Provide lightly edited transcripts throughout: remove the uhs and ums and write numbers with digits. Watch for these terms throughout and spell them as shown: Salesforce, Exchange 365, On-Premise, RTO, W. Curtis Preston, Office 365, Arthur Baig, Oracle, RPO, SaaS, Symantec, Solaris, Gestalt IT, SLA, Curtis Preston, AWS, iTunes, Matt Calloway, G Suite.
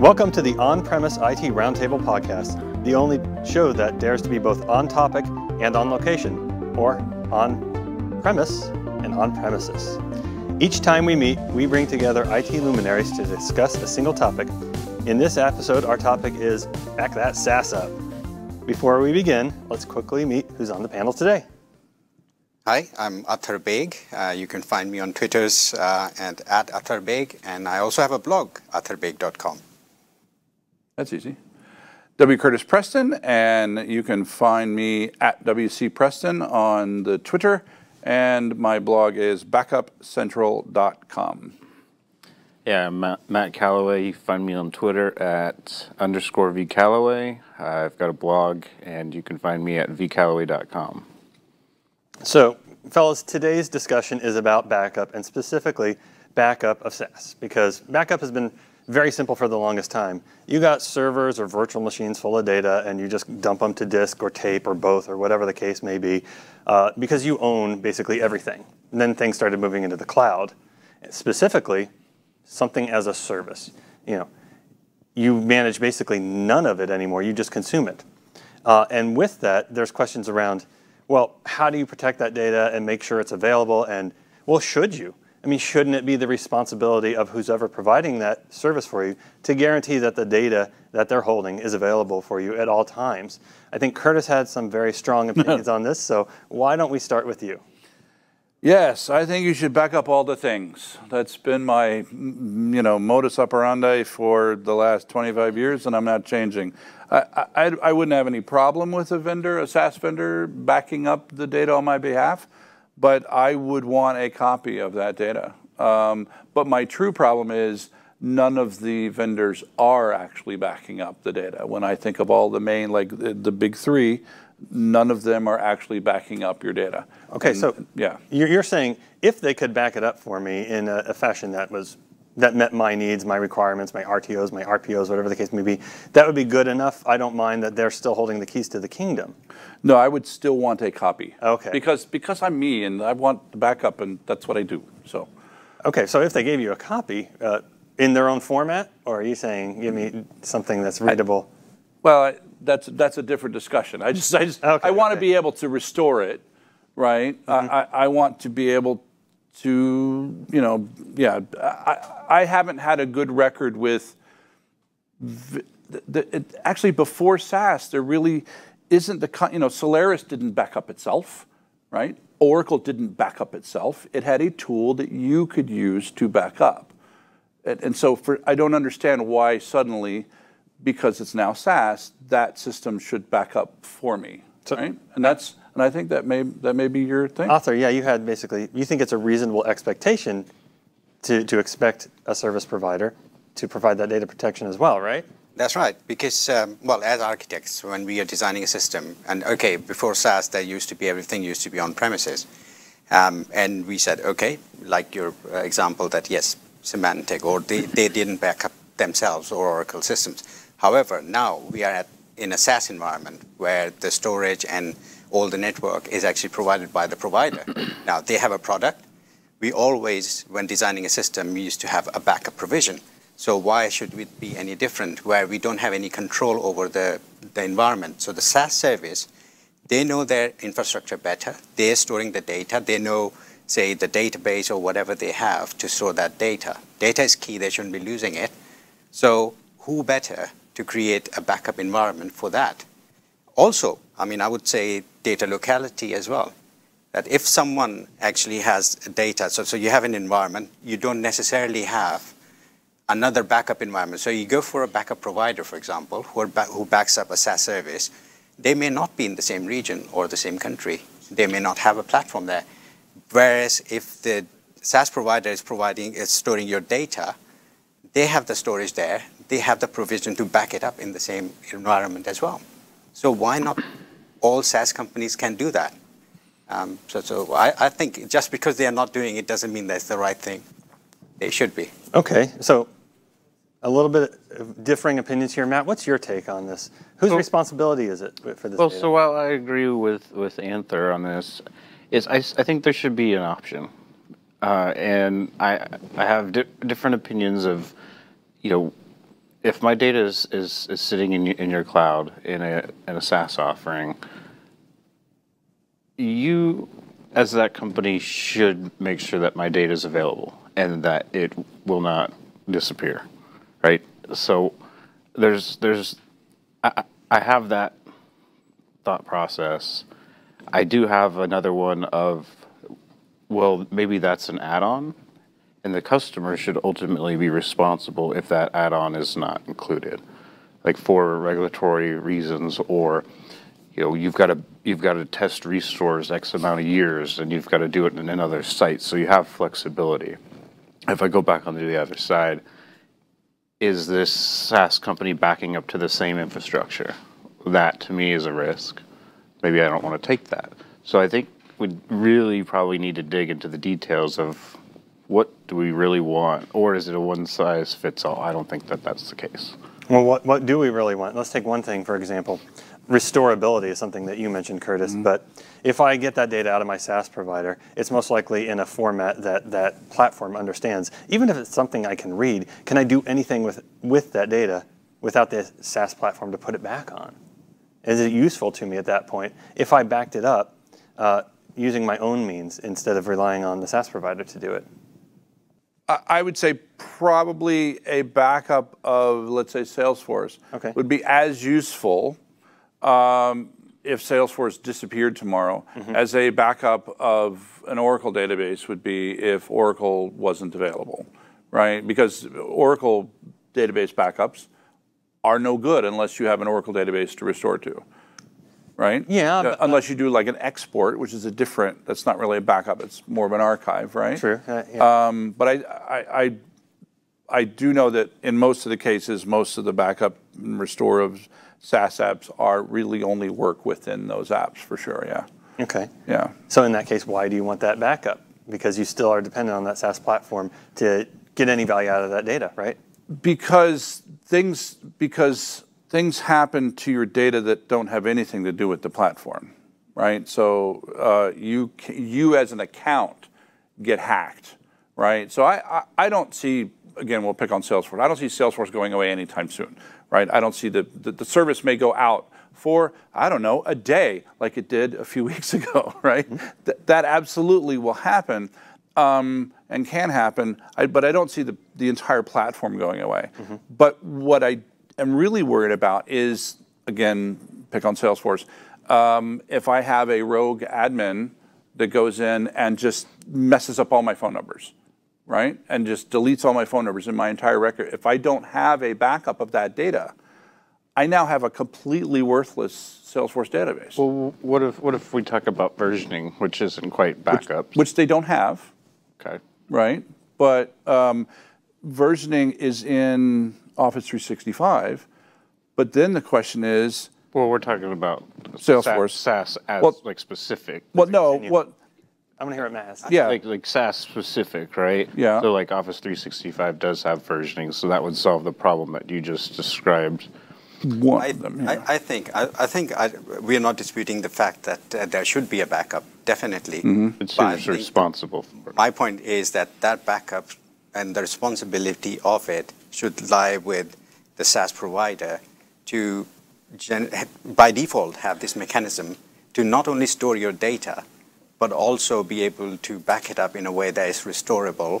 Welcome to the On-Premise IT Roundtable Podcast, the only show that dares to be both on topic and on location, or on-premise and on-premises. Each time we meet, we bring together IT luminaries to discuss a single topic. In this episode, our topic is Back That SaaS Up. Before we begin, let's quickly meet who's on the panel today. Hi, I'm Arthur Baig. You can find me on Twitters at Arthur Baig, and I also have a blog, arthurbaig.com. That's easy. W. Curtis Preston, and you can find me at WC Preston on the Twitter, and my blog is backupcentral.com. Yeah, Matt Calloway. You can find me on Twitter at _vcalloway. I've got a blog, and you can find me at vcalloway.com. So, fellas, today's discussion is about backup, and specifically backup of SaaS, because backup has been very simple for the longest time. You got servers or virtual machines full of data, and you just dump them to disk or tape or both or whatever the case may be, because you own basically everything. And then things started moving into the cloud, specifically something as a service. You manage basically none of it anymore. You just consume it. And with that, there's questions around, well, how do you protect that data and make sure it's available? And, well, should you? I mean, shouldn't it be the responsibility of who's ever providing that service for you to guarantee that the data that they're holding is available for you at all times? I think Curtis had some very strong opinions on this, so why don't we start with you? Yes, I think you should back up all the things. That's been my, modus operandi for the last 25 years, and I'm not changing. I wouldn't have any problem with a SaaS vendor, backing up the data on my behalf, but I would want a copy of that data. But my true problem is none of the vendors are actually backing up the data. When I think of all the main, like the big three, none of them are actually backing up your data. Okay, and, so yeah, you're saying if they could back it up for me in a fashion that met my needs, my requirements, my RTOs, my RPOs, whatever the case may be, that would be good enough. I don't mind that they're still holding the keys to the kingdom. No, I would still want a copy. Okay. Because I'm me and I want the backup and that's what I do, so. Okay, so if they gave you a copy in their own format, or are you saying give me something that's readable? Well, that's a different discussion. I want to be able to restore it, right? Mm-hmm. I want to be able to, I haven't had a good record with, actually before SaaS, there really isn't the, Solaris didn't back up itself, right? Oracle didn't back up itself. It had a tool that you could use to back up. And so I don't understand why suddenly, because it's now SaaS, that system should back up for me, so, right? And I think that may be your thing. Arthur, yeah, you had basically, you think it's a reasonable expectation to expect a service provider to provide that data protection as well, right? That's right, because, well, as architects, when we are designing a system, and okay, before SaaS, there used to be, everything used to be on premises. And we said, okay, like your example that yes, Symantec, or they didn't back up themselves or Oracle systems. However, now we are in a SaaS environment where the storage and all the network is actually provided by the provider. Now, they have a product. We always, when designing a system, we used to have a backup provision. So why should we be any different where we don't have any control over the environment? So the SaaS service, they know their infrastructure better. They're storing the data. They know, say, the database or whatever they have to store that data. Data is key. They shouldn't be losing it. So who better to create a backup environment for that? Also, I would say data locality as well. That if someone actually has data, so you have an environment, you don't necessarily have another backup environment. So you go for a backup provider, for example, who backs up a SaaS service. They may not be in the same region or the same country. They may not have a platform there. Whereas if the SaaS provider is storing your data, they have the storage there. They have the provision to back it up in the same environment as well. So why not all SaaS companies can do that? So I think just because they are not doing it doesn't mean that's the right thing. They should be. Okay, so a little bit of differing opinions here. Matt, what's your take on this? Whose responsibility is it for this data? So while I agree with Arthur on this, I think there should be an option. And I have different opinions of, if my data is sitting in your cloud in a SaaS offering, you as that company should make sure that my data is available and that it will not disappear, right? So I have that thought process. I do have another one of, well, maybe that's an add-on, and the customer should ultimately be responsible if that add-on is not included, like for regulatory reasons, or you know, you've got to test resource X amount of years, and you've got to do it in another site, so you have flexibility. If I go back onto the other side, is this SaaS company backing up to the same infrastructure? That to me is a risk. Maybe I don't want to take that. So I think we really probably need to dig into the details of what do we really want, or is it a one-size-fits-all? I don't think that that's the case. Well, what do we really want? Let's take one thing, for example. Restorability is something that you mentioned, Curtis, but if I get that data out of my SaaS provider, it's most likely in a format that that platform understands. Even if it's something I can read, can I do anything with that data without the SaaS platform to put it back on? Is it useful to me at that point if I backed it up using my own means instead of relying on the SaaS provider to do it? I would say probably a backup of, let's say, Salesforce would be as useful if Salesforce disappeared tomorrow, as a backup of an Oracle database would be if Oracle wasn't available, right? Because Oracle database backups are no good unless you have an Oracle database to restore to, right? Yeah. Unless you do like an export, which is a different, that's not really a backup, it's more of an archive, right? True. Yeah. But I do know that in most of the cases, most of the backup and restore of SaaS apps are really only work within those apps for sure, yeah. Okay. Yeah. So in that case, why do you want that backup? Because you still are dependent on that SaaS platform to get any value out of that data, right? Because things happen to your data that don't have anything to do with the platform, right? So you as an account get hacked, right? So I don't see, again, we'll pick on Salesforce. I don't see Salesforce going away anytime soon, right? I don't see the service may go out for, I don't know, a day like it did a few weeks ago, right? That absolutely will happen and can happen, but I don't see the entire platform going away. But what I am really worried about is, again, pick on Salesforce, if I have a rogue admin that goes in and just messes up all my phone numbers, right? And just deletes all my phone numbers in my entire record. If I don't have a backup of that data, I now have a completely worthless Salesforce database. Well, what if we talk about versioning, which isn't quite backups? Which they don't have. Okay. Right? But versioning is in Office 365, but then the question is... Well, we're talking about Salesforce. SaaS as like specific. Well, no, what... I'm gonna hear what Matt has. Yeah, like SaaS specific, right? Yeah. So like Office 365 does have versioning, so that would solve the problem that you just described. I think we are not disputing the fact that there should be a backup, definitely. It's who's responsible for it. My point is that that backup and the responsibility of it should lie with the SaaS provider to, by default, have this mechanism to not only store your data, but also be able to back it up in a way that is restorable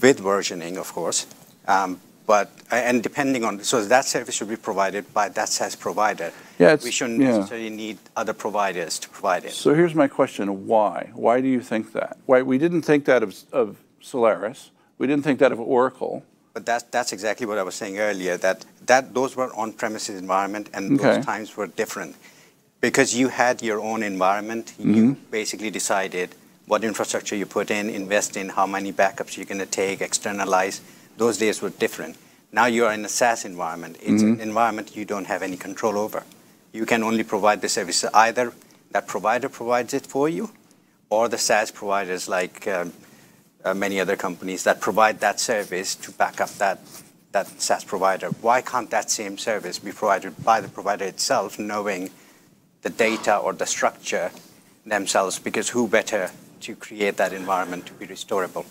with versioning, of course. And depending on, so that service should be provided by that SaaS provider. Yeah, we shouldn't necessarily need other providers to provide it. So here's my question, why? Why do you think that? Why, we didn't think that of Solaris. We didn't think that of Oracle. But that's exactly what I was saying earlier, that those were on-premises environment and those times were different. Because you had your own environment, you basically decided what infrastructure you put in, invest in, how many backups you're going to take, externalize. Those days were different. Now you are in a SaaS environment. It's an environment you don't have any control over. You can only provide the service. Either that provider provides it for you, or the SaaS providers like many other companies that provide that service to back up that SaaS provider. Why can't that same service be provided by the provider itself, knowing the data or the structure themselves, because who better to create that environment to be restorable?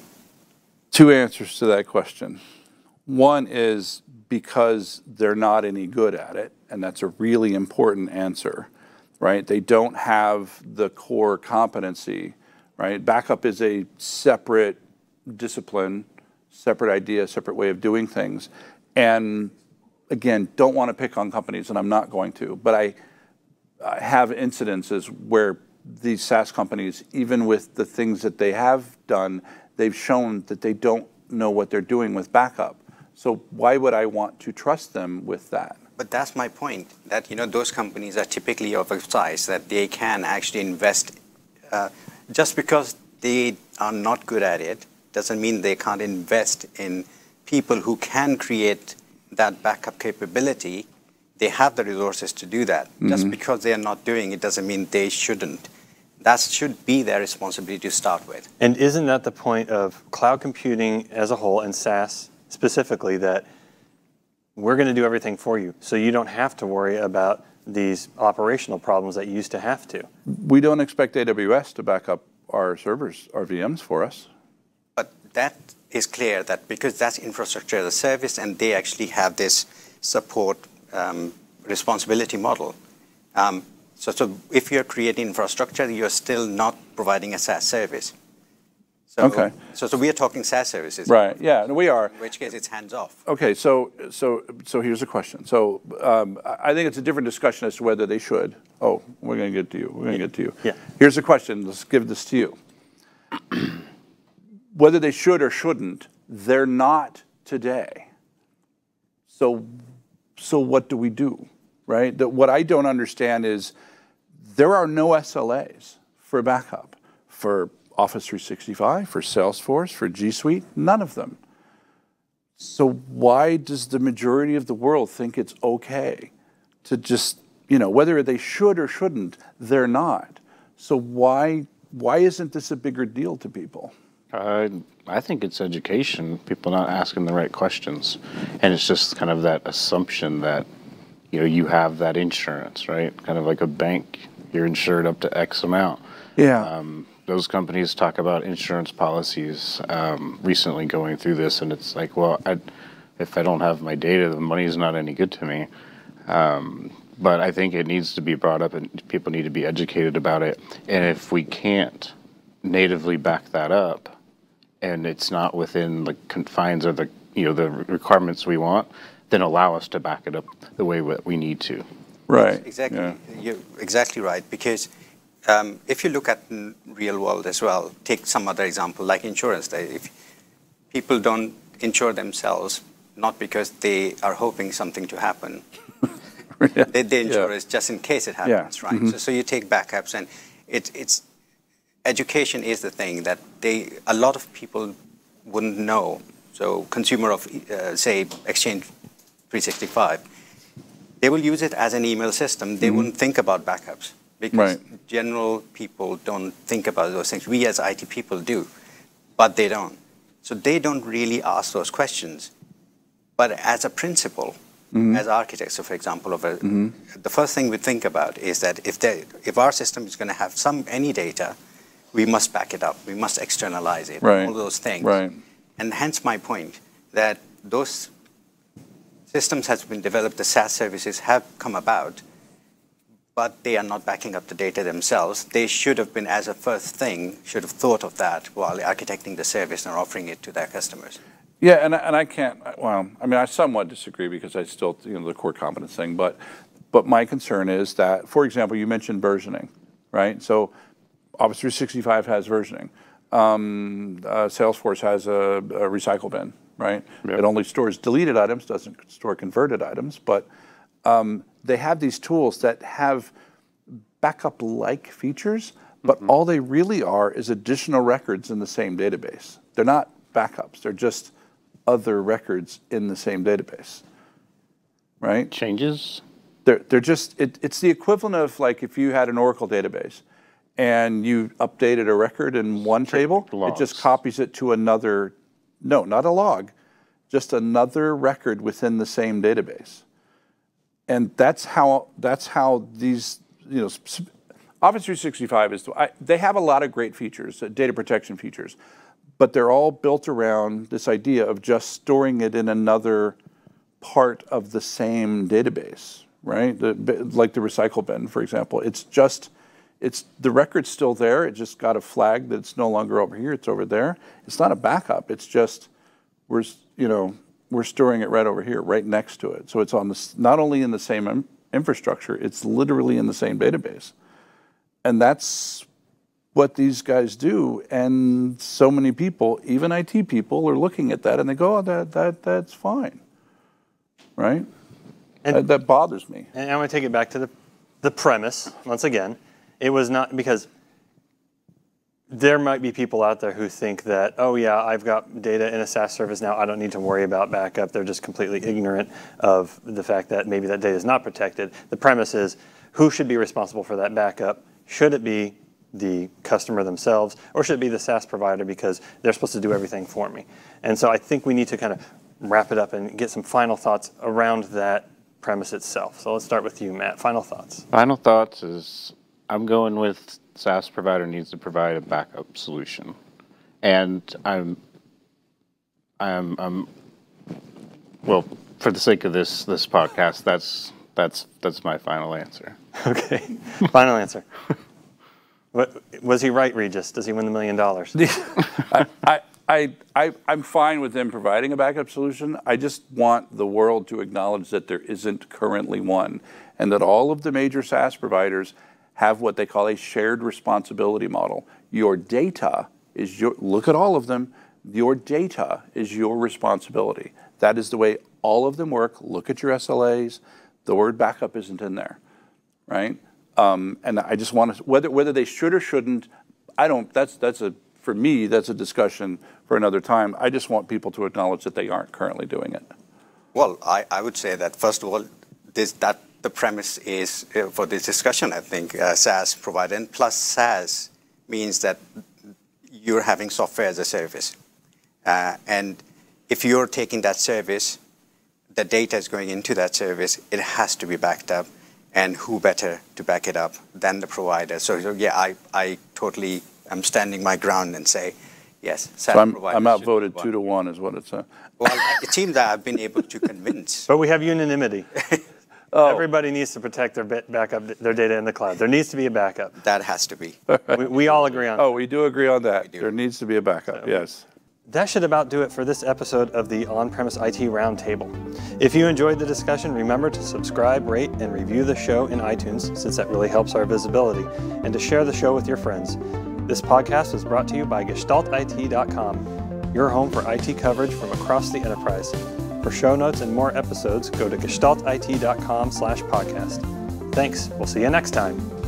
Two answers to that question. One is because they're not any good at it, and that's a really important answer, right? They don't have the core competency, right? Backup is a separate discipline, separate idea, separate way of doing things. And again, don't want to pick on companies, and I'm not going to, but I have incidences where these SaaS companies, even with the things that they have done, they've shown that they don't know what they're doing with backup. So why would I want to trust them with that? But that's my point, that those companies are typically of a size that they can actually invest. Just because they are not good at it doesn't mean they can't invest in people who can create that backup capability. They have the resources to do that. Mm-hmm. Just because they are not doing it doesn't mean they shouldn't. That should be their responsibility to start with. And isn't that the point of cloud computing as a whole and SaaS specifically, that we're going to do everything for you, so you don't have to worry about these operational problems that you used to have to? We don't expect AWS to back up our servers, our VMs for us. But that is clear that because that's infrastructure as a service and they actually have this support responsibility model. So if you're creating infrastructure, you're still not providing a SaaS service. So, okay. So we are talking SaaS services. Right, yeah, and we are. In which case it's hands off. Okay, so here's a question. So I think it's a different discussion as to whether they should. Oh, we're gonna get to you, we're gonna get to you. Yeah. Here's the question, let's give this to you. Whether they should or shouldn't, they're not today. So what do we do, right? What I don't understand is there are no SLAs for backup, for Office 365, for Salesforce, for G Suite, none of them. So why does the majority of the world think it's okay to just, whether they should or shouldn't, they're not. So why isn't this a bigger deal to people? I think it's education, people not asking the right questions. And it's just kind of that assumption that, you have that insurance, right? Kind of like a bank, you're insured up to X amount. Yeah. Those companies talk about insurance policies recently going through this, and it's like, well, if I don't have my data, the money's not any good to me. But I think it needs to be brought up, and people need to be educated about it. And if we can't natively back that up, and it's not within the confines of the the requirements we want, then allow us to back it up the way we need to. Right. Exactly. Yeah. You're exactly right, because if you look at real world as well, take some other example like insurance. If people don't insure themselves, not because they are hoping something to happen, yeah. they insure yeah. it just in case it happens, yeah. right? Mm-hmm. So you take backups, and it's education is the thing that a lot of people wouldn't know. So consumer of, say, Exchange 365, they will use it as an email system. They mm-hmm. wouldn't think about backups because right. general people don't think about those things. We as IT people do, but they don't. So they don't really ask those questions. But as a principle, mm-hmm. as architects, for example, the first thing we think about is that if our system is going to have any data, we must back it up. We must externalize it, right. all those things. Right. And hence my point that those systems have been developed, the SaaS services have come about, but they are not backing up the data themselves. They should have been, as a first thing, should have thought of that while architecting the service and offering it to their customers. Yeah, and I can't, well, I mean, I somewhat disagree because I still, the core competence thing, but my concern is that, for example, you mentioned versioning, right? So Office 365 has versioning. Salesforce has a recycle bin, right? Yep. It only stores deleted items, doesn't store converted items, but they have these tools that have backup-like features, but mm-hmm. all they really are is additional records in the same database. They're not backups, they're just other records in the same database, right? Changes? They're just, it's the equivalent of like if you had an Oracle database and you updated a record in one table, it just copies it to another, no, not a log, just another record within the same database. And that's how these, Office 365 is, they have a lot of great features, data protection features, but they're all built around this idea of just storing it in another part of the same database, right? Like the recycle bin, for example. It's the record's still there. It just got a flag that it's no longer over here. It's over there. It's not a backup. It's just we're storing it right over here, right next to it. So it's on this, not only in the same infrastructure, it's literally in the same database. And that's what these guys do. And so many people, even IT people, are looking at that and they go, "Oh, that's fine," right? And that bothers me. And I'm going to take it back to the premise once again. It was not because there might be people out there who think that, oh yeah, I've got data in a SaaS service now, I don't need to worry about backup. They're just completely ignorant of the fact that maybe that data is not protected. The premise is, who should be responsible for that backup? Should it be the customer themselves, or should it be the SaaS provider because they're supposed to do everything for me? And so I think we need to kind of wrap it up and get some final thoughts around that premise itself. So let's start with you, Matt. Final thoughts. Final thoughts is, I'm going with SaaS provider needs to provide a backup solution, and I'm well, for the sake of this podcast, that's my final answer. Okay, final answer. What, was he right, Regis? Does he win the $1 million? I'm fine with them providing a backup solution. I just want the world to acknowledge that there isn't currently one, and that all of the major SaaS providers have what they call a shared responsibility model. Your data is your, look at all of them, your data is your responsibility. That is the way all of them work. Look at your SLAs. The word backup isn't in there, right? And I just want to, whether they should or shouldn't, I don't, for me, that's a discussion for another time. I just want people to acknowledge that they aren't currently doing it. Well, I would say that, first of all, the premise is for this discussion, I think, SaaS provider, and plus SaaS means that you're having software as a service. And if you're taking that service, the data is going into that service, it has to be backed up, and who better to back it up than the provider? So yeah, I totally am standing my ground and say, yes, SaaS provider. I'm outvoted 2-1 is what it's. Well, it seems that I've been able to convince. But we have unanimity. Oh. Everybody needs to protect their backup, their data in the cloud. There needs to be a backup. That has to be. We all agree on that. Oh, we do agree on that. There needs to be a backup, so, yes. That should about do it for this episode of the On-Premise IT Roundtable. If you enjoyed the discussion, remember to subscribe, rate, and review the show in iTunes, since that really helps our visibility, and to share the show with your friends. This podcast is brought to you by GestaltIT.com, your home for IT coverage from across the enterprise. For show notes and more episodes, go to gestaltit.com/podcast. Thanks. We'll see you next time.